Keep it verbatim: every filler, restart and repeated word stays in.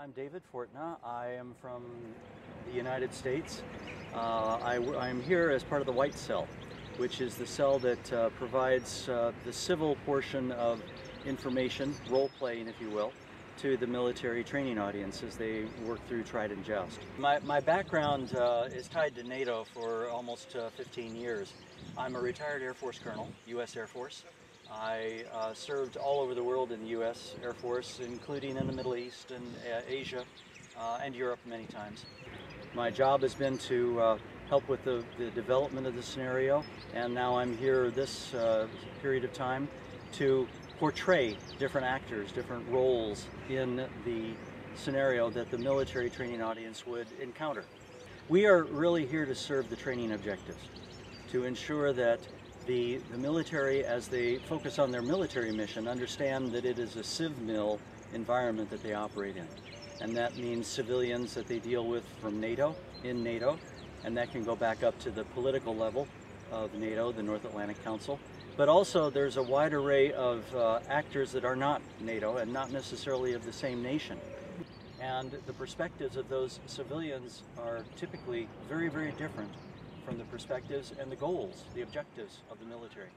I'm David Fortna. I am from the United States. Uh, I, I'm here as part of the White Cell, which is the cell that uh, provides uh, the civil portion of information, role-playing, if you will, to the military training audience as they work through Trident Joust. My, my background uh, is tied to NATO for almost uh, fifteen years. I'm a retired Air Force colonel, U S Air Force. I uh, served all over the world in the U S Air Force, including in the Middle East and uh, Asia uh, and Europe many times. My job has been to uh, help with the, the development of the scenario, and now I'm here this uh, period of time to portray different actors, different roles in the scenario that the military training audience would encounter. We are really here to serve the training objectives, to ensure that The, the military, as they focus on their military mission, understand that it is a civ mil environment that they operate in. And that means civilians that they deal with from NATO, in NATO, and that can go back up to the political level of NATO, the North Atlantic Council. But also there's a wide array of uh, actors that are not NATO and not necessarily of the same nation. And the perspectives of those civilians are typically very, very different from the perspectives and the goals, the objectives of the military.